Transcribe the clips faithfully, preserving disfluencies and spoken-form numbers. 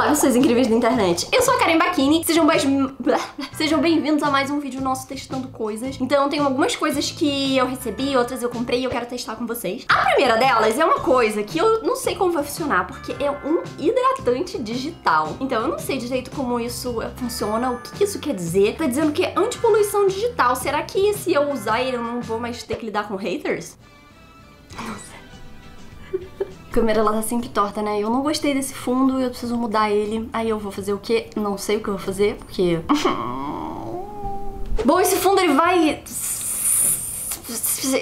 Olá, pessoas incríveis da internet. Eu sou a Karen Bachini. Sejam, mais... Sejam bem-vindos a mais um vídeo nosso testando coisas. Então, tem algumas coisas que eu recebi, outras eu comprei e eu quero testar com vocês. A primeira delas é uma coisa que eu não sei como vai funcionar, porque é um hidratante digital. Então, eu não sei direito como isso funciona, o que isso quer dizer. Tá dizendo que é antipoluição digital. Será que se eu usar ele, eu não vou mais ter que lidar com haters? Não sei. A câmera ela tá sempre torta, né? Eu não gostei desse fundo, eu preciso mudar ele. Aí eu vou fazer o quê? Não sei o que eu vou fazer, porque... Bom, esse fundo ele vai...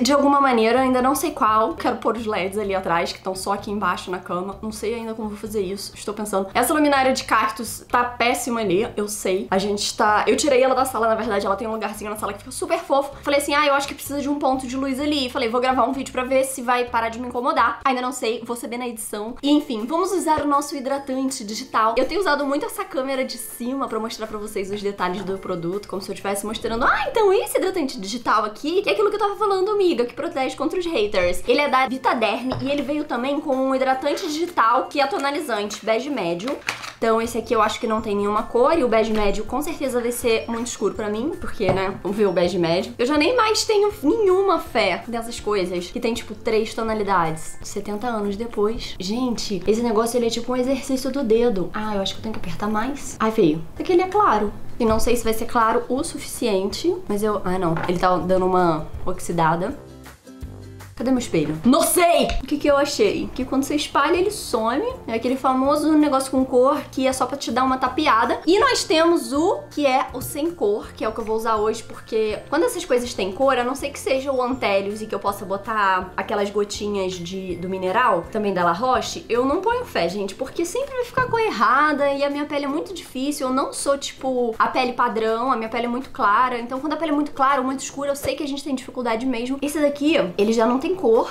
de alguma maneira, ainda não sei qual. Quero pôr os L E Ds ali atrás, que estão só aqui embaixo na cama. Não sei ainda como vou fazer isso, estou pensando. Essa luminária de cactus tá péssima ali, eu sei. A gente tá... Eu tirei ela da sala, na verdade. Ela tem um lugarzinho na sala que fica super fofo. Falei assim, ah, eu acho que precisa de um ponto de luz ali. Falei, vou gravar um vídeo pra ver se vai parar de me incomodar. Ainda não sei, vou saber na edição. E, enfim, vamos usar o nosso hidratante digital. Eu tenho usado muito essa câmera de cima pra mostrar pra vocês os detalhes do produto, como se eu estivesse mostrando, ah, então esse hidratante digital aqui, que é aquilo que eu tava falando, amiga, que protege contra os haters. Ele é da Vita Derm e ele veio também com um hidratante digital que é tonalizante, bege médio. Então esse aqui eu acho que não tem nenhuma cor e o bege médio com certeza vai ser muito escuro pra mim, porque, né, vamos ver o bege médio. Eu já nem mais tenho nenhuma fé dessas coisas, que tem tipo três tonalidades. setenta anos depois. Gente, esse negócio ele é tipo um exercício do dedo. Ah, eu acho que eu tenho que apertar mais. Ai, feio. Porque ele é claro. E não sei se vai ser claro o suficiente, mas eu... Ah, não. Ele tá dando uma oxidada. Cadê meu espelho? Não sei! O que que eu achei? Que quando você espalha, ele some. É aquele famoso negócio com cor que é só pra te dar uma tapeada. E nós temos o que é o sem cor, que é o que eu vou usar hoje, porque quando essas coisas têm cor, a não ser que seja o Antelius e que eu possa botar aquelas gotinhas de, do mineral, também da La Roche, eu não ponho fé, gente, porque sempre vai ficar cor errada e a minha pele é muito difícil. Eu não sou, tipo, a pele padrão, a minha pele é muito clara. Então, quando a pele é muito clara ou muito escura, eu sei que a gente tem dificuldade mesmo. Esse daqui, ele já não tem cor,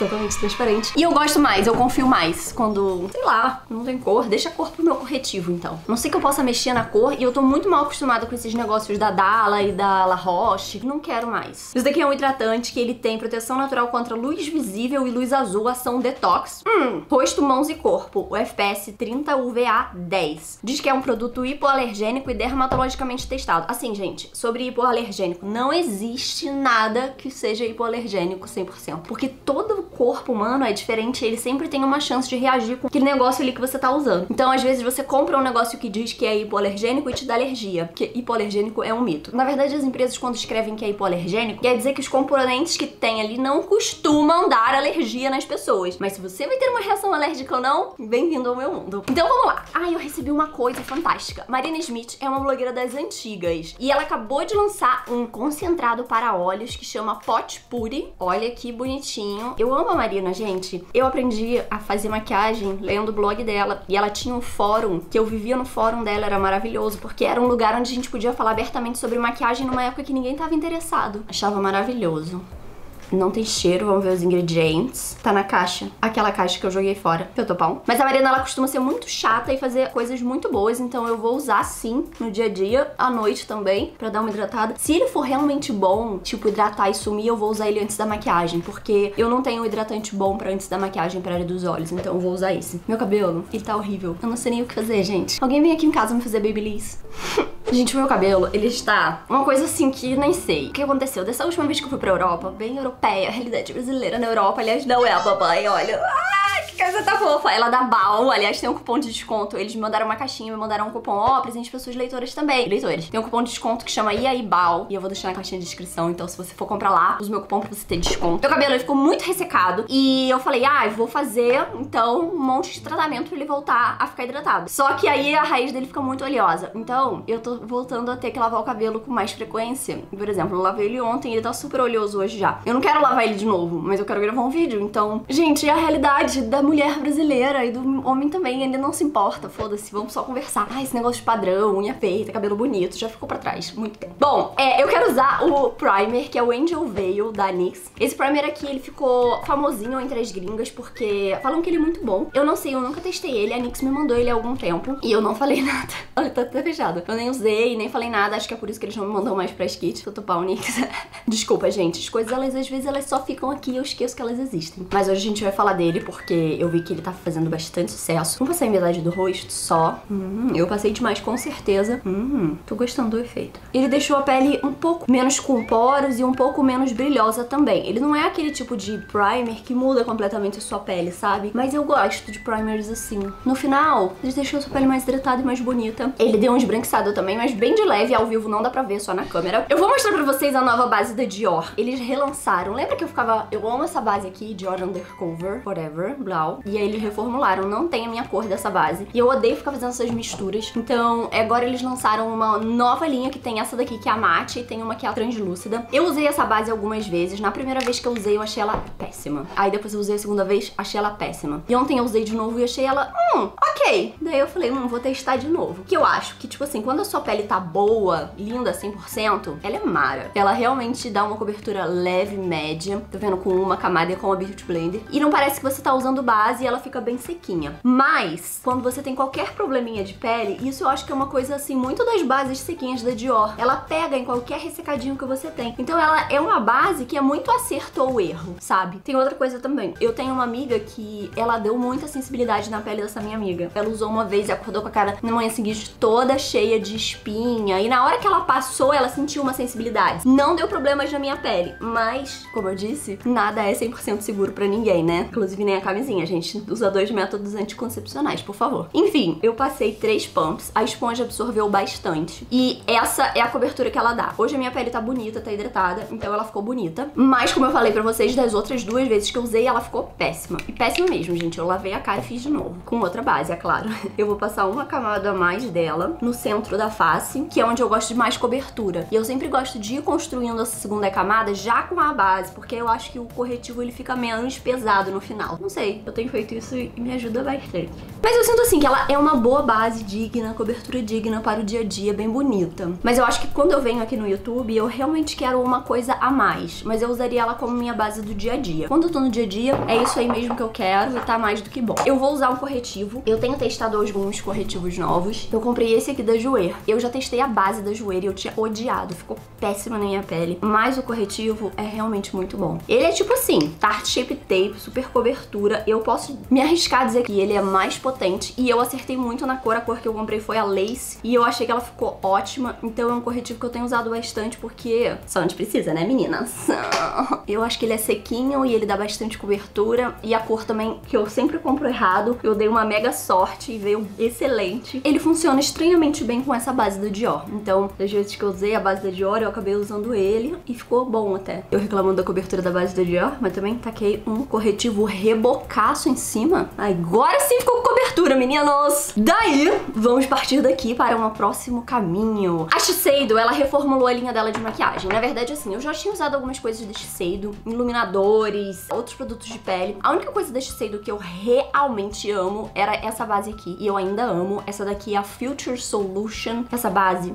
totalmente transparente. E eu gosto mais, eu confio mais quando, sei lá, não tem cor. Deixa a cor pro meu corretivo, então. Não sei que eu possa mexer na cor e eu tô muito mal acostumada com esses negócios da Dala e da La Roche. Não quero mais. Isso daqui é um hidratante que ele tem proteção natural contra luz visível e luz azul, ação detox. Hum, rosto, mãos e corpo. O F P S trinta U V A dez. Diz que é um produto hipoalergênico e dermatologicamente testado. Assim, gente, sobre hipoalergênico, não existe nada que seja hipoalergênico cem por cento. Porque todo o corpo humano é diferente, ele sempre tem uma chance de reagir com aquele negócio ali que você tá usando. Então, às vezes, você compra um negócio que diz que é hipoalergênico e te dá alergia, porque hipoalergênico é um mito. Na verdade, as empresas, quando escrevem que é hipoalergênico, quer dizer que os componentes que tem ali não costumam dar alergia nas pessoas. Mas se você vai ter uma reação alérgica ou não, bem-vindo ao meu mundo. Então, vamos lá. Ah, eu recebi uma coisa fantástica. Marina Smith é uma blogueira das antigas e ela acabou de lançar um concentrado para olhos que chama Pot Pouri. Olha que bonito. Bonitinho. Eu amo a Marina, gente. Eu aprendi a fazer maquiagem lendo o blog dela e ela tinha um fórum que eu vivia no fórum dela, era maravilhoso, porque era um lugar onde a gente podia falar abertamente sobre maquiagem numa época que ninguém tava interessado. Achava maravilhoso. Não tem cheiro, vamos ver os ingredientes. Tá na caixa, aquela caixa que eu joguei fora, que eu tô pão. Mas a Marina, ela costuma ser muito chata e fazer coisas muito boas, então eu vou usar sim no dia a dia, à noite também, pra dar uma hidratada. Se ele for realmente bom, tipo hidratar e sumir, eu vou usar ele antes da maquiagem, porque eu não tenho um hidratante bom pra antes da maquiagem pra área dos olhos, então eu vou usar esse. Meu cabelo, ele tá horrível. Eu não sei nem o que fazer, gente. Alguém vem aqui em casa me fazer babyliss. Gente, o meu cabelo, ele está uma coisa assim que nem sei. O que aconteceu? Dessa última vez que eu fui pra Europa, bem europeia, realidade brasileira na Europa, aliás, não é a papai, olha. Ah, que coisa tá fofa. Ela dá B A U, aliás, tem um cupom de desconto. Eles me mandaram uma caixinha, me mandaram um cupom, ó, oh, presente para suas leitoras também. Leitores, tem um cupom de desconto que chama E A I B A W e eu vou deixar na caixinha de descrição, então se você for comprar lá, usa meu cupom pra você ter desconto. Meu cabelo, ele ficou muito ressecado e eu falei, ah, eu vou fazer, então, um monte de tratamento pra ele voltar a ficar hidratado. Só que aí a raiz dele fica muito oleosa, então eu tô voltando a ter que lavar o cabelo com mais frequência. Por exemplo, eu lavei ele ontem e ele tá super oleoso hoje já. Eu não quero lavar ele de novo, mas eu quero gravar um vídeo, então... Gente, é a realidade da mulher brasileira e do homem também, ele não se importa, foda-se, vamos só conversar. Ah, esse negócio de padrão, unha feita, cabelo bonito, já ficou pra trás, muito tempo. Bom, é, eu quero usar o primer, que é o Angel Veil da nix. Esse primer aqui, ele ficou famosinho entre as gringas, porque falam que ele é muito bom. Eu não sei, eu nunca testei ele, a nix me mandou ele há algum tempo, e eu não falei nada. Olha, tá até fechado. Eu nem usei, nem falei nada. Acho que é por isso que eles não me mandam mais pra skit. Tô topar o N Y X. Desculpa, gente. As coisas, elas às vezes, elas só ficam aqui e eu esqueço que elas existem. Mas hoje a gente vai falar dele porque eu vi que ele tá fazendo bastante sucesso. Não passei metade do rosto só. Hum, eu passei demais, com certeza. Hum, tô gostando do efeito. Ele deixou a pele um pouco menos com poros e um pouco menos brilhosa também. Ele não é aquele tipo de primer que muda completamente a sua pele, sabe? Mas eu gosto de primers assim. No final, ele deixou a sua pele mais hidratada e mais bonita. Ele deu um esbranquiçado também, mas bem de leve. Ao vivo não dá pra ver, só na câmera. Eu vou mostrar pra vocês a nova base da Dior. Eles relançaram, lembra que eu ficava... Eu amo essa base aqui, Dior Undercover Forever, blau. E aí eles reformularam. Não tem a minha cor dessa base. E eu odeio ficar fazendo essas misturas. Então agora eles lançaram uma nova linha, que tem essa daqui que é a matte e tem uma que é a translúcida. Eu usei essa base algumas vezes. Na primeira vez que eu usei eu achei ela péssima. Aí depois eu usei a segunda vez, achei ela péssima. E ontem eu usei de novo e achei ela... Hum, ok. Daí eu falei, hum, vou testar de novo. Que eu acho que, tipo assim, quando a sua pele tá boa, linda, cem por cento, ela é mara. Ela realmente dá uma cobertura leve, média. Tá vendo? Com uma camada e com a Beauty Blender. E não parece que você tá usando base e ela fica bem sequinha. Mas, quando você tem qualquer probleminha de pele, isso eu acho que é uma coisa, assim, muito das bases sequinhas da Dior. Ela pega em qualquer ressecadinho que você tem. Então ela é uma base que é muito acerto ou erro, sabe? Tem outra coisa também. Eu tenho uma amiga que ela deu muita sensibilidade na pele dessa minha amiga. Ela usou uma vez e acordou com a cara na manhã seguinte toda cheia de espinha. E na hora que ela passou, ela sentiu uma sensibilidade. Não deu problemas na minha pele. Mas, como eu disse, nada é cem por cento seguro pra ninguém, né? Inclusive nem a camisinha. A gente usa dois métodos anticoncepcionais, por favor. Enfim, eu passei três pumps. A esponja absorveu bastante. E essa é a cobertura que ela dá. Hoje a minha pele tá bonita, tá hidratada. Então ela ficou bonita. Mas, como eu falei pra vocês, das outras duas vezes que eu usei, ela ficou péssima. E péssima mesmo, gente. Eu lavei a cara e fiz de novo. Com outra base, é claro. Eu vou passar uma camada a mais dela no centro da face, que é onde eu gosto de mais cobertura. E eu sempre gosto de ir construindo essa segunda camada já com a base, porque eu acho que o corretivo ele fica menos pesado no final. Não sei, eu tenho feito isso e me ajuda bastante. Mas eu sinto assim que ela é uma boa base digna, cobertura digna para o dia a dia, bem bonita. Mas eu acho que quando eu venho aqui no YouTube, eu realmente quero uma coisa a mais, mas eu usaria ela como minha base do dia a dia. Quando eu tô no dia a dia, é isso aí mesmo que eu quero e tá mais do que bom. Eu vou usar um corretivo. Eu tenho testado alguns corretivos novos. Eu comprei esse aqui da Joer. Eu já testei a base da Joer e eu tinha odiado. Ficou péssima na minha pele. Mas o corretivo é realmente muito bom. Ele é tipo assim, Tarte Shape Tape, super cobertura. Eu posso me arriscar a dizer que ele é mais potente. E eu acertei muito na cor. A cor que eu comprei foi a Lace. E eu achei que ela ficou ótima. Então é um corretivo que eu tenho usado bastante porque só a gente precisa, né, meninas? Eu acho que ele é sequinho e ele dá bastante cobertura. E a cor também, que eu sempre compro errado. Eu dei uma mega sorte e veio excelente. Ele funciona Funciona estranhamente bem com essa base da Dior. Então, das vezes que eu usei a base da Dior, eu acabei usando ele e ficou bom até. Eu reclamando da cobertura da base da Dior, mas também taquei um corretivo rebocaço em cima. Agora sim ficou com cobertura, meninos! Daí, vamos partir daqui para um próximo caminho. A Shiseido, ela reformulou a linha dela de maquiagem. Na verdade, assim, eu já tinha usado algumas coisas da Shiseido, iluminadores, outros produtos de pele. A única coisa da Shiseido que eu realmente amo era essa base aqui. E eu ainda amo. Essa daqui é a Future Solution, essa base.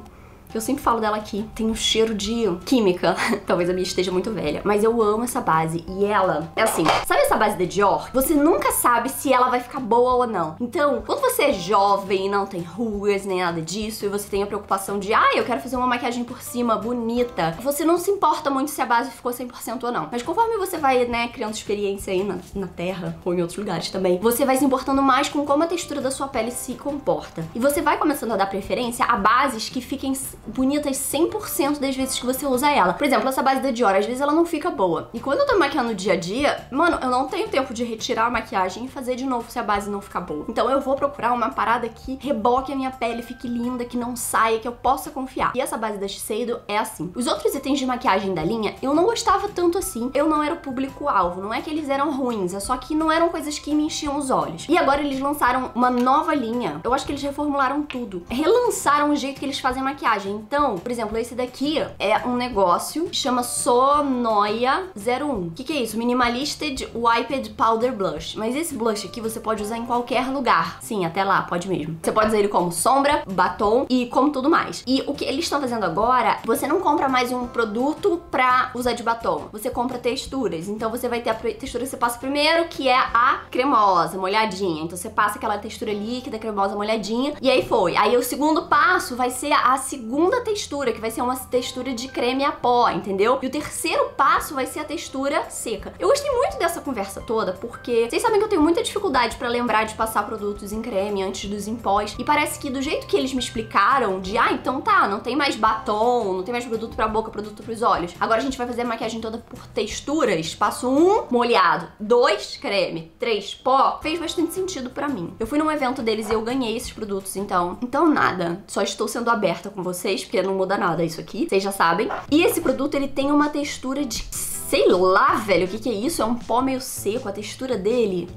Eu sempre falo dela aqui, tem um cheiro de química. Talvez a minha esteja muito velha, mas eu amo essa base. E ela é assim, sabe essa base da Dior? Você nunca sabe se ela vai ficar boa ou não. Então, quando você é jovem e não tem rugas nem nada disso, e você tem a preocupação de, ah, eu quero fazer uma maquiagem por cima bonita, você não se importa muito se a base ficou cem por cento ou não. Mas conforme você vai, né, criando experiência aí na, na terra, ou em outros lugares também, você vai se importando mais com como a textura da sua pele se comporta. E você vai começando a dar preferência a bases que fiquem bonitas cem por cento das vezes que você usa ela. Por exemplo, essa base da Dior, às vezes ela não fica boa. E quando eu tô maquiando no dia a dia, mano, eu não tenho tempo de retirar a maquiagem e fazer de novo se a base não ficar boa. Então eu vou procurar uma parada que reboque a minha pele, fique linda, que não saia, que eu possa confiar. E essa base da Shiseido é assim. Os outros itens de maquiagem da linha, eu não gostava tanto assim. Eu não era o público-alvo. Não é que eles eram ruins, é só que não eram coisas que me enchiam os olhos. E agora eles lançaram uma nova linha. Eu acho que eles reformularam tudo. Relançaram o jeito que eles fazem maquiagem. maquiagem. Então, por exemplo, esse daqui é um negócio que chama Sonoia zero um. O que, que é isso? Minimalisted Wiped Powder Blush. Mas esse blush aqui você pode usar em qualquer lugar. Sim, até lá, pode mesmo. Você pode usar ele como sombra, batom e como tudo mais. E o que eles estão fazendo agora, você não compra mais um produto pra usar de batom. Você compra texturas. Então você vai ter a textura que você passa primeiro, que é a cremosa, molhadinha. Então você passa aquela textura líquida, cremosa, molhadinha. E aí foi. Aí o segundo passo vai ser a segunda textura, que vai ser uma textura de creme a pó, entendeu? E o terceiro passo vai ser a textura seca. Eu gostei muito dessa conversa toda, porque vocês sabem que eu tenho muita dificuldade pra lembrar de passar produtos em creme antes dos em pós. E parece que do jeito que eles me explicaram, de ah, então tá, não tem mais batom, não tem mais produto pra boca, produto pros olhos. Agora a gente vai fazer a maquiagem toda por texturas. Passo um, molhado. dois, creme. três, pó. Fez bastante sentido pra mim. Eu fui num evento deles e eu ganhei esses produtos, então... Então nada. Só estou sendo aberta com vocês, porque não muda nada isso aqui. Vocês já sabem. E esse produto, ele tem uma textura de... Sei lá, velho, o que que é isso? É um pó meio seco. A textura dele...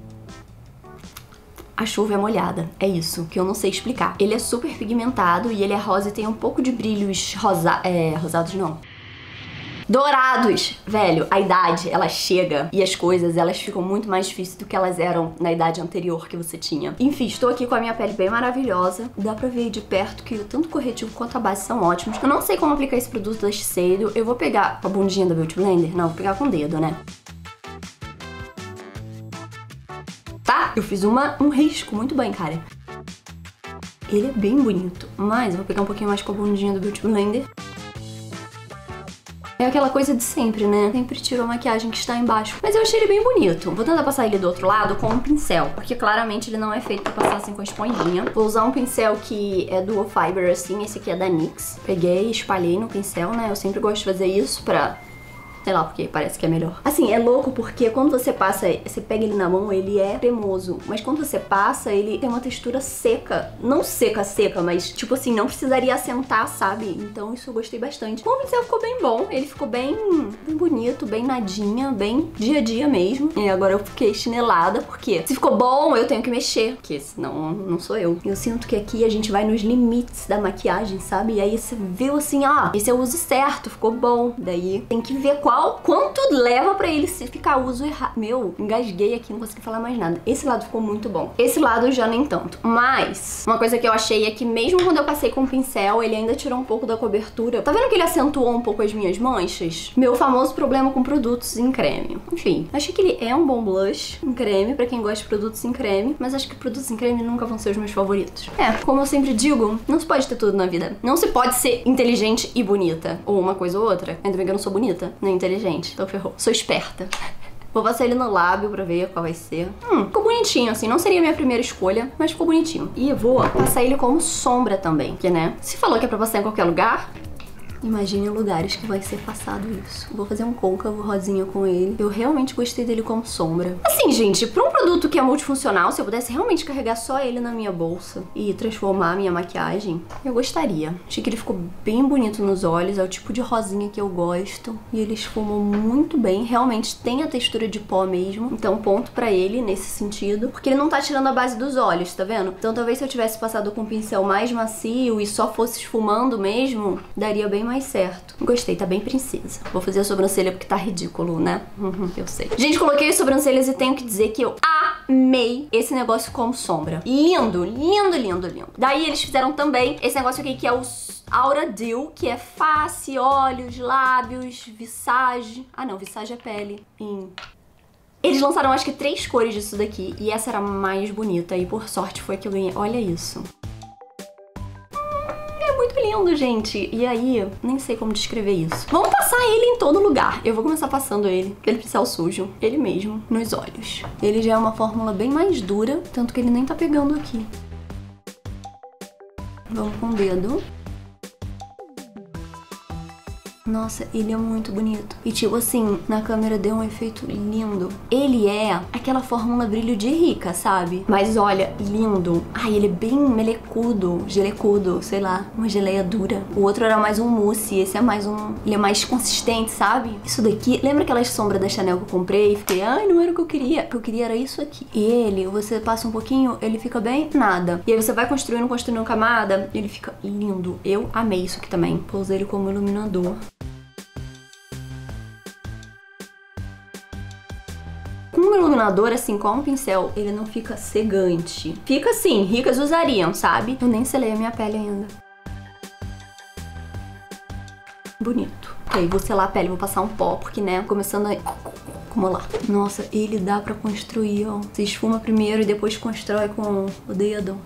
A chuva é molhada, é isso, que eu não sei explicar. Ele é super pigmentado e ele é rosa e tem um pouco de brilhos rosa... é, rosados não. Dourados! Velho, a idade, ela chega e as coisas, elas ficam muito mais difíceis do que elas eram na idade anterior que você tinha. Enfim, estou aqui com a minha pele bem maravilhosa. Dá pra ver de perto que tanto o corretivo quanto a base são ótimos. Eu não sei como aplicar esse produto da Shiseido. Eu vou pegar com a bundinha da Beauty Blender? Não, vou pegar com o dedo, né? Tá? Eu fiz uma, um risco muito bem, cara. Ele é bem bonito, mas eu vou pegar um pouquinho mais com a bundinha do Beauty Blender. É aquela coisa de sempre, né? Sempre tiro a maquiagem que está embaixo. Mas eu achei ele bem bonito. Vou tentar passar ele do outro lado com um pincel, porque claramente ele não é feito pra passar assim com a esponjinha. Vou usar um pincel que é dual fiber, assim. Esse aqui é da nix. Peguei e espalhei no pincel, né? Eu sempre gosto de fazer isso pra... Sei lá, porque parece que é melhor. Assim, é louco porque quando você passa, você pega ele na mão, ele é cremoso. Mas quando você passa, ele tem uma textura seca. Não seca, seca, mas tipo assim, não precisaria assentar, sabe? Então isso eu gostei bastante. Bom, o pincel ficou bem bom. Ele ficou bem, bem bonito, bem nadinha, bem dia a dia mesmo. E agora eu fiquei chinelada, porque se ficou bom, eu tenho que mexer. Porque senão não sou eu. Eu sinto que aqui a gente vai nos limites da maquiagem, sabe? E aí você viu assim, ah, esse eu uso certo, ficou bom. Daí tem que ver qual quanto leva pra ele se ficar uso errado. Meu, engasguei aqui, não consegui falar mais nada. Esse lado ficou muito bom. Esse lado já nem tanto. Mas uma coisa que eu achei é que mesmo quando eu passei com o pincel, ele ainda tirou um pouco da cobertura. Tá vendo que ele acentuou um pouco as minhas manchas? Meu famoso problema com produtos em creme. Enfim, achei que ele é um bom blush em creme, pra quem gosta de produtos em creme. Mas acho que produtos em creme nunca vão ser os meus favoritos. É, como eu sempre digo, não se pode ter tudo na vida. Não se pode ser inteligente e bonita. Ou uma coisa ou outra. Ainda bem que eu não sou bonita, nem inteligente, então ferrou. Sou esperta. Vou passar ele no lábio pra ver qual vai ser. Hum, ficou bonitinho, assim. Não seria a minha primeira escolha, mas ficou bonitinho. E vou passar ele como sombra também, porque, né? Se falou que é pra passar em qualquer lugar, imagine lugares que vai ser passado isso. Vou fazer um côncavo rosinha com ele. Eu realmente gostei dele como sombra. Assim, gente, pra um produto que é multifuncional, se eu pudesse realmente carregar só ele na minha bolsa e transformar a minha maquiagem, eu gostaria. Achei que ele ficou bem bonito nos olhos. É o tipo de rosinha que eu gosto. E ele esfumou muito bem. Realmente tem a textura de pó mesmo. Então ponto pra ele nesse sentido. Porque ele não tá tirando a base dos olhos, tá vendo? Então talvez se eu tivesse passado com um pincel mais macio e só fosse esfumando mesmo, daria bem mais mais certo. Gostei, tá bem princesa. Vou fazer a sobrancelha porque tá ridículo, né? Uhum, eu sei. Gente, coloquei as sobrancelhas e tenho que dizer que eu amei esse negócio como sombra. Lindo, lindo, lindo, lindo. Daí eles fizeram também esse negócio aqui que é o Aura Dew, que é face, olhos, lábios, visage. Ah não, visage é pele. Hum. Eles lançaram acho que três cores disso daqui e essa era a mais bonita e por sorte foi a que eu ganhei. Olha isso. Lindo, gente. E aí, nem sei como descrever isso. Vamos passar ele em todo lugar. Eu vou começar passando ele, aquele pincel sujo, ele mesmo, nos olhos. Ele já é uma fórmula bem mais dura, tanto que ele nem tá pegando aqui. Vamos com o dedo. Nossa, ele é muito bonito. E tipo assim, na câmera deu um efeito lindo. Ele é aquela fórmula brilho de rica, sabe? Mas olha, lindo. Ai, ele é bem melecudo, gelecudo, sei lá, uma geleia dura. O outro era mais um mousse, esse é mais um... Ele é mais consistente, sabe? Isso daqui... Lembra aquelas sombras da Chanel que eu comprei e fiquei... Ai, não era o que eu queria. O que eu queria era isso aqui. E ele, você passa um pouquinho, ele fica bem nada. E aí você vai construindo, construindo camada, ele fica lindo. Eu amei isso aqui também. Vou usar ele como iluminador. Um iluminador, assim, com um pincel, ele não fica cegante. Fica assim, ricas usariam, sabe? Eu nem selei a minha pele ainda. Bonito. Ok, vou selar a pele, vou passar um pó, porque, né, começando a... Vamos lá. Nossa, ele dá pra construir, ó. Você esfuma primeiro e depois constrói com o dedo.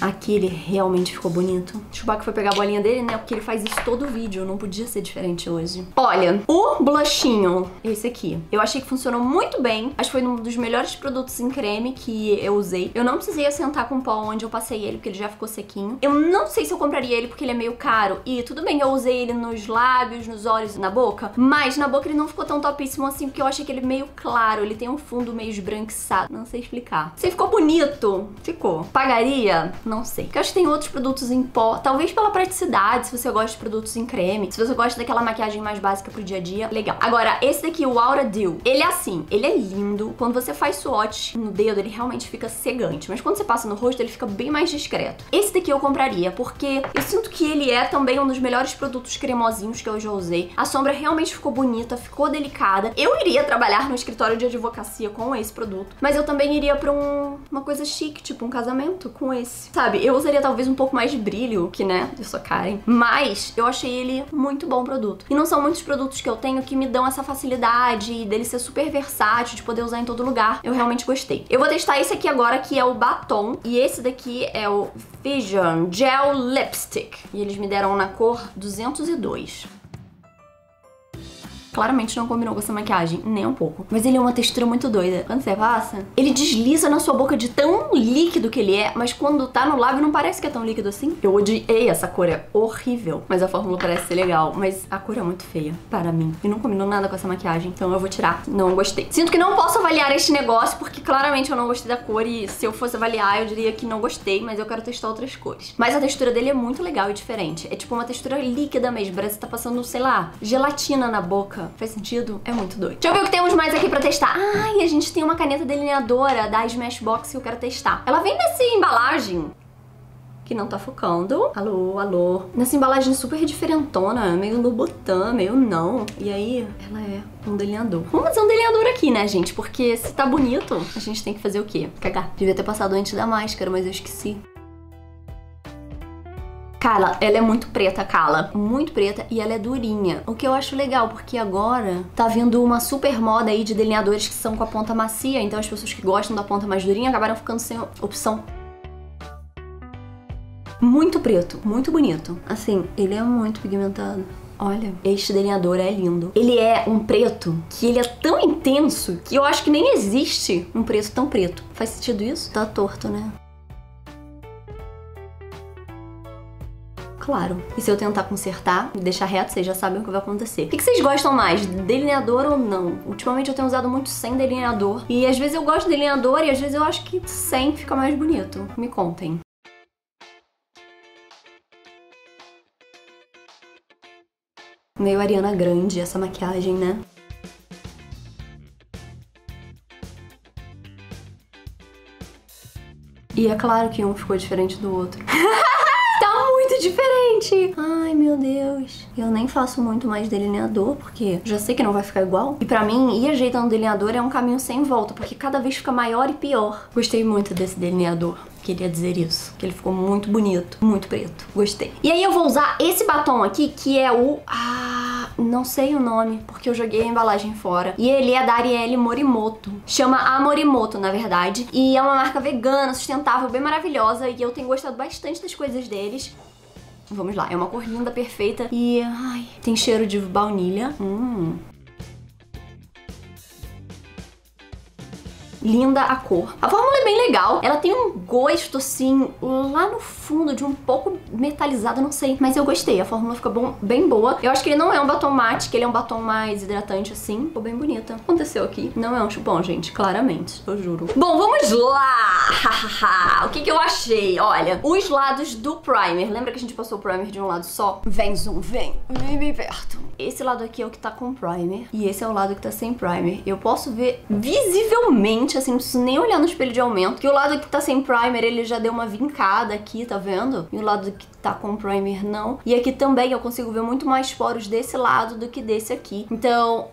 Aqui ele realmente ficou bonito. O Chewbacca foi pegar a bolinha dele, né? Porque ele faz isso todo o vídeo, não podia ser diferente hoje. Olha, o blushinho, esse aqui. Eu achei que funcionou muito bem. Acho que foi um dos melhores produtos em creme que eu usei. Eu não precisei assentar com o pó onde eu passei ele, porque ele já ficou sequinho. Eu não sei se eu compraria ele, porque ele é meio caro. E tudo bem, eu usei ele nos lábios, nos olhos e na boca. Mas na boca ele não ficou tão topíssimo assim, porque eu achei que ele é meio claro. Ele tem um fundo meio esbranquiçado. Não sei explicar. Se ficou bonito, ficou. Pagaria... Não sei. Porque eu acho que tem outros produtos em pó. Talvez pela praticidade, se você gosta de produtos em creme. Se você gosta daquela maquiagem mais básica pro dia a dia. Legal. Agora, esse daqui, o Aura Dew. Ele é assim. Ele é lindo. Quando você faz swatch no dedo, ele realmente fica cegante. Mas quando você passa no rosto, ele fica bem mais discreto. Esse daqui eu compraria, porque eu sinto que ele é também um dos melhores produtos cremosinhos que eu já usei. A sombra realmente ficou bonita, ficou delicada. Eu iria trabalhar no escritório de advocacia com esse produto. Mas eu também iria pra um, uma coisa chique, tipo um casamento com esse. Sabe, eu usaria talvez um pouco mais de brilho, que né, eu sou Karen, mas eu achei ele muito bom produto. E não são muitos produtos que eu tenho que me dão essa facilidade dele ser super versátil, de poder usar em todo lugar. Eu realmente gostei. Eu vou testar esse aqui agora, que é o batom, e esse daqui é o Visionary Gel Lipstick. E eles me deram na cor duzentos e dois. Claramente não combinou com essa maquiagem, nem um pouco. Mas ele é uma textura muito doida. Quando você passa, ele desliza na sua boca de tão líquido que ele é, mas quando tá no lábio não parece que é tão líquido assim. Eu odiei essa cor, é horrível. Mas a fórmula parece ser legal, mas a cor é muito feia para mim. E não combinou nada com essa maquiagem, então eu vou tirar. Não gostei. Sinto que não posso avaliar este negócio, porque claramente eu não gostei da cor e se eu fosse avaliar eu diria que não gostei, mas eu quero testar outras cores. Mas a textura dele é muito legal e diferente. É tipo uma textura líquida mesmo, parece que tá passando, sei lá, gelatina na boca. Faz sentido? É muito doido. Deixa eu ver o que temos mais aqui pra testar. Ai, a gente tem uma caneta delineadora da Smashbox que eu quero testar. Ela vem nessa embalagem... que não tá focando. Alô, alô. Nessa embalagem super diferentona, meio Louboutin, meio não. E aí, ela é um delineador. Vamos fazer um delineador aqui, né, gente? Porque se tá bonito, a gente tem que fazer o quê? Cagar. Devia ter passado antes da máscara, mas eu esqueci. Cara, ela é muito preta, Kala. Muito preta e ela é durinha. O que eu acho legal, porque agora tá vindo uma super moda aí de delineadores que são com a ponta macia. Então as pessoas que gostam da ponta mais durinha acabaram ficando sem opção. Muito preto, muito bonito. Assim, ele é muito pigmentado. Olha, este delineador é lindo. Ele é um preto que ele é tão intenso que eu acho que nem existe um preto tão preto. Faz sentido isso? Tá torto, né? Claro. E se eu tentar consertar e deixar reto, vocês já sabem o que vai acontecer. O que vocês gostam mais? Delineador ou não? Ultimamente eu tenho usado muito sem delineador. E às vezes eu gosto de delineador e às vezes eu acho que sem fica mais bonito. Me contem. Meio Ariana Grande essa maquiagem, né? E é claro que um ficou diferente do outro. Diferente! Ai, meu Deus. Eu nem faço muito mais delineador, porque já sei que não vai ficar igual. E pra mim, ir ajeitando delineador é um caminho sem volta, porque cada vez fica maior e pior. Gostei muito desse delineador. Queria dizer isso, que ele ficou muito bonito, muito preto. Gostei. E aí eu vou usar esse batom aqui, que é o... Ah, não sei o nome, porque eu joguei a embalagem fora. E ele é da Arielle Morimoto. Chama a Morimoto, na verdade. E é uma marca vegana, sustentável, bem maravilhosa. E eu tenho gostado bastante das coisas deles. Vamos lá, é uma cor linda, perfeita e... Ai, tem cheiro de baunilha. Hum... linda a cor. A fórmula é bem legal, ela tem um gosto assim, lá no fundo, de um pouco metalizado, não sei, mas eu gostei, a fórmula fica bom, bem boa. Eu acho que ele não é um batom mate, que ele é um batom mais hidratante assim, ficou bem bonita. O que aconteceu aqui? Não é um chupom, gente, claramente, eu juro. Bom, vamos lá! O que que eu achei? Olha, os lados do primer, lembra que a gente passou o primer de um lado só? Vem, zoom, vem, vem bem perto. Esse lado aqui é o que tá com primer e esse é o lado que tá sem primer. Eu posso ver visivelmente, assim, não preciso nem olhar no espelho de aumento, que o lado que tá sem primer, ele já deu uma vincada aqui, tá vendo? E o lado que tá com primer não. E aqui também eu consigo ver muito mais poros desse lado do que desse aqui. Então...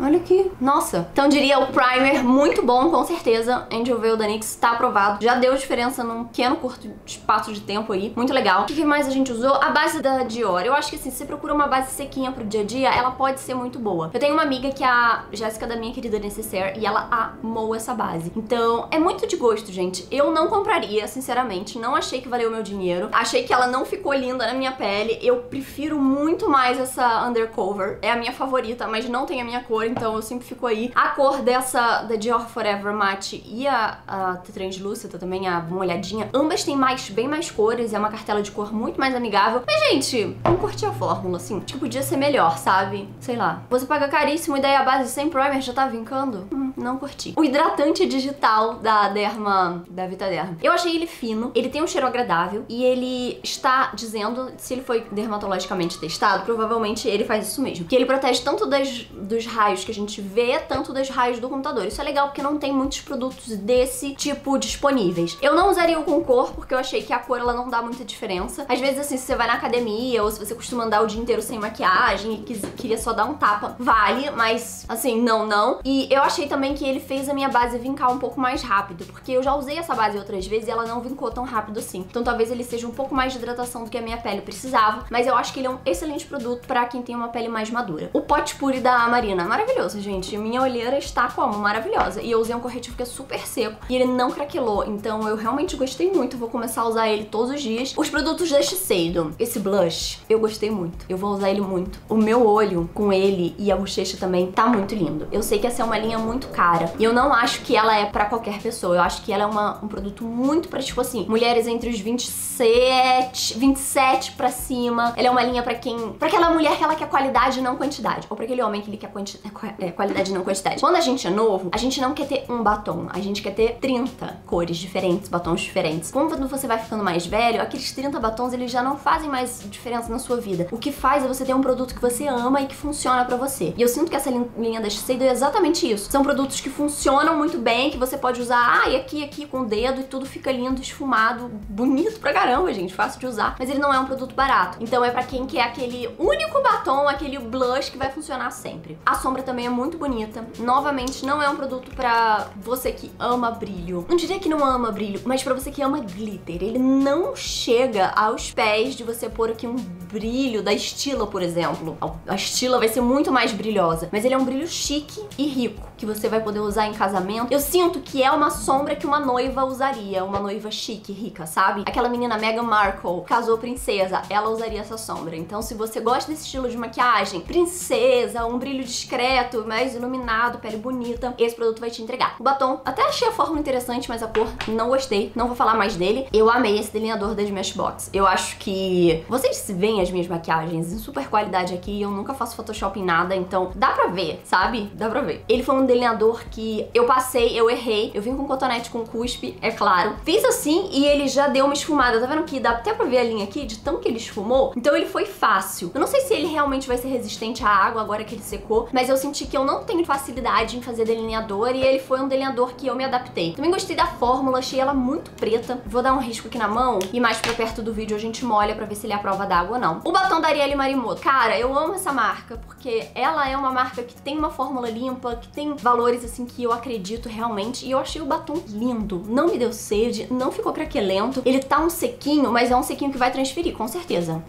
olha aqui. Nossa. Então diria o primer muito bom, com certeza. Angel Veil da NYX tá aprovado. Já deu diferença num pequeno curto espaço de tempo aí. Muito legal. O que mais a gente usou? A base da Dior. Eu acho que assim, se você procura uma base sequinha pro dia a dia, ela pode ser muito boa. Eu tenho uma amiga que é a Jéssica da minha querida Necessaire e ela amou essa base. Então é muito de gosto, gente. Eu não compraria, sinceramente. Não achei que valeu o meu dinheiro. Achei que ela não ficou linda na minha pele. Eu prefiro muito mais essa Undercover. É a minha favorita, mas não tem a minha cor, então eu sempre fico aí. A cor dessa, da Dior Forever Matte e a, a Translúcida também, a molhadinha, ambas têm mais, bem mais cores, é uma cartela de cor muito mais amigável. Mas, gente, não curti a fórmula, assim. Acho que podia ser melhor, sabe? Sei lá. Você paga caríssimo e daí a base sem primer já tá vincando? Hum, não curti. O hidratante digital da Derma, da Vita Derm. Eu achei ele fino, ele tem um cheiro agradável e ele está dizendo, se ele foi dermatologicamente testado, provavelmente ele faz isso mesmo. Que ele protege tanto das, dos raios que a gente vê, tanto dos raios do computador. Isso é legal porque não tem muitos produtos desse tipo disponíveis. Eu não usaria o com cor, porque eu achei que a cor ela não dá muita diferença. Às vezes, assim, se você vai na academia ou se você costuma andar o dia inteiro sem maquiagem e quis, queria só dar um tapa, vale, mas assim, não, não. E eu achei também que ele fez a minha base vincar um pouco mais rápido, porque eu já usei essa base outras vezes e ela não vincou tão rápido assim. Então talvez ele seja um pouco mais de hidratação do que a minha pele precisava, mas eu acho que ele é um excelente produto pra quem tem uma pele mais madura. O Pot Pouri da Marina, maravilhoso, gente. Minha olheira está como maravilhosa. E eu usei um corretivo que é super seco e ele não craquelou, então eu realmente gostei muito. Vou começar a usar ele todos os dias. Os produtos da Shiseido. Esse blush, eu gostei muito. Eu vou usar ele muito. O meu olho com ele e a bochecha também tá muito lindo. Eu sei que essa é uma linha muito cara e eu não acho que ela é pra qualquer pessoa. Eu acho que ela é uma, um produto muito pra, tipo assim, mulheres entre os vinte e sete, vinte e sete pra cima. Ela é uma linha pra quem... pra aquela mulher que ela quer qualidade e não quantidade. Ou pra aquele homem que ele quer quanti... é, qualidade e não quantidade. Quando a gente é novo, a gente não quer ter um batom. A gente quer ter trinta cores diferentes, batons diferentes. Quando você vai ficando mais velho, aqueles trinta batons, eles já não fazem mais diferença na sua vida. O que faz é você ter um produto que você ama e que funciona pra você. E eu sinto que essa linha da Shiseido é exatamente isso. São produtos que funcionam muito bem, que você pode usar, ah, e aqui, aqui, com o dedo, e tudo fica lindo, esfumado, bonito pra caramba, gente, fácil de usar. Mas ele não é um produto barato. Então é pra quem quer aquele único batom, aquele blush que vai funcionar sempre. A sombra também é muito bonita. Novamente, não é um produto pra você que ama brilho. Não diria que não ama brilho, mas pra você que ama glitter. Ele não chega aos pés de você pôr aqui um brilho da Stila, por exemplo. A Stila vai ser muito mais brilhosa, mas ele é um brilho chique e rico, que você vai poder usar em casamento. Eu sinto que é uma sombra que uma noiva usaria, uma noiva chique, rica, sabe? Aquela menina Meghan Markle, casou princesa, ela usaria essa sombra. Então se você gosta desse estilo de maquiagem, princesa, um brilho discreto, mais iluminado, pele bonita, esse produto vai te entregar. O batom, até achei a fórmula interessante, mas a cor não gostei, não vou falar mais dele. Eu amei esse delineador da Smashbox. Eu acho que vocês veem as minhas maquiagens em super qualidade aqui. Eu nunca faço Photoshop em nada, então dá pra ver, sabe? Dá pra ver. Ele foi um delineador que eu passei, eu errei. Eu vim com cotonete com cuspe, é claro. Fiz assim e ele já deu uma esfumada. Tá vendo que dá até pra ver a linha aqui de tão que ele esfumou? Então ele foi fácil. Eu não sei se ele realmente vai ser resistente à água agora que ele secou, mas eu senti que eu não tenho facilidade em fazer delineador e ele foi um delineador que eu me adaptei. Também gostei da fórmula, achei ela muito preta. Vou dar um risco aqui na mão e mais pra perto do vídeo a gente molha pra ver se ele é à prova d'água ou não. O batom da Arielle Morimoto. Cara, eu amo essa marca, porque ela é uma marca que tem uma fórmula limpa, que tem valores, assim, que eu acredito realmente. E eu achei o batom lindo. Não me deu sede, não ficou craquelento. Ele tá um sequinho, mas é um sequinho que vai transferir, com certeza.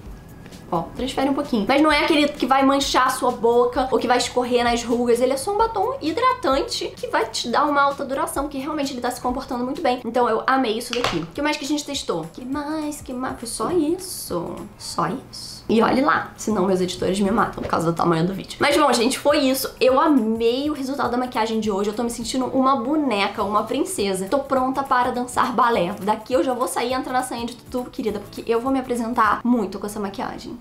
Ó, transfere um pouquinho. Mas não é aquele que vai manchar a sua boca ou que vai escorrer nas rugas. Ele é só um batom hidratante que vai te dar uma alta duração, que realmente ele tá se comportando muito bem. Então eu amei isso daqui. O que mais que a gente testou? Que mais? Que mais? Foi só isso. Só isso. E olhe lá, senão meus editores me matam por causa do tamanho do vídeo. Mas bom, gente, foi isso. Eu amei o resultado da maquiagem de hoje. Eu tô me sentindo uma boneca, uma princesa. Tô pronta para dançar balé. Daqui eu já vou sair e entrar na sainha de tutu, querida, porque eu vou me apresentar muito com essa maquiagem.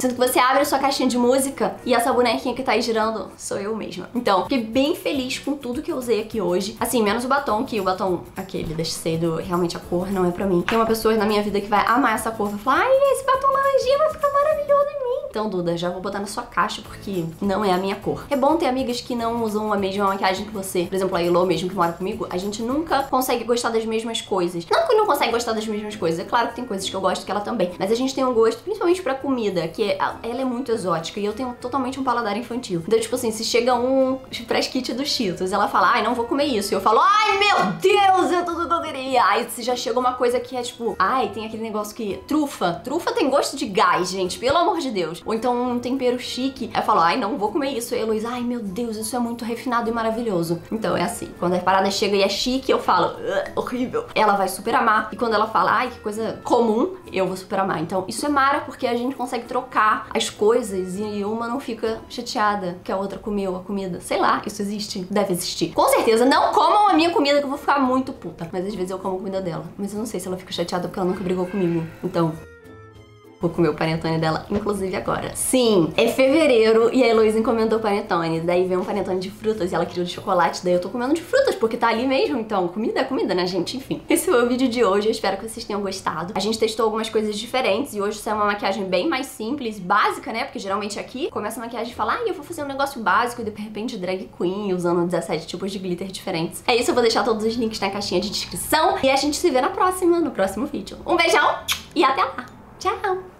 Sinto que você abre a sua caixinha de música e essa bonequinha que tá aí girando sou eu mesma. Então, fiquei bem feliz com tudo que eu usei aqui hoje. Assim, menos o batom, que o batom aquele da Shiseido, realmente a cor não é pra mim. Tem uma pessoa na minha vida que vai amar essa cor, vai falar, ai, esse batom laranjinha vai ficar maravilhoso em mim. Então, Duda, já vou botar na sua caixa porque não é a minha cor. É bom ter amigas que não usam a mesma maquiagem que você. Por exemplo, a Elo mesmo, que mora comigo, a gente nunca consegue gostar das mesmas coisas. Não que não consegue gostar das mesmas coisas, é claro que tem coisas que eu gosto que ela também. Mas a gente tem um gosto, principalmente pra comida, que ela é muito exótica e eu tenho totalmente um paladar infantil. Então, tipo assim, se chega um fresh kit do Cheetos, ela fala, ai, não vou comer isso. E eu falo, ai, meu Deus, eu tudo poderia. Aí se já chega uma coisa que é tipo, ai, tem aquele negócio que trufa. Trufa tem gosto de gás, gente, pelo amor de Deus. Ou então um tempero chique. Aí eu falo, ai, não vou comer isso. E a Heloísa, ai, meu Deus, isso é muito refinado e maravilhoso. Então é assim, quando a parada chega e é chique, eu falo, horrível. Ela vai super amar. E quando ela fala, ai, que coisa comum, eu vou super amar. Então isso é mara porque a gente consegue trocar trocar as coisas e uma não fica chateada que a outra comeu a comida. Sei lá, isso existe? Deve existir. Com certeza, não comam a minha comida que eu vou ficar muito puta. Mas às vezes eu como a comida dela. Mas eu não sei se ela fica chateada porque ela nunca brigou comigo. Então... vou comer o panetone dela, inclusive agora. Sim, é fevereiro e a Heloísa encomendou panetone. Daí veio um panetone de frutas e ela queria o de chocolate. Daí eu tô comendo de frutas, porque tá ali mesmo. Então, comida é comida, né, gente? Enfim. Esse foi o vídeo de hoje. Eu espero que vocês tenham gostado. A gente testou algumas coisas diferentes. E hoje saiu uma maquiagem bem mais simples, básica, né? Porque geralmente aqui começa a maquiagem e fala, ah, eu vou fazer um negócio básico. E de repente drag queen, usando dezessete tipos de glitter diferentes. É isso, eu vou deixar todos os links na caixinha de descrição. E a gente se vê na próxima, no próximo vídeo. Um beijão e até lá! Tchau!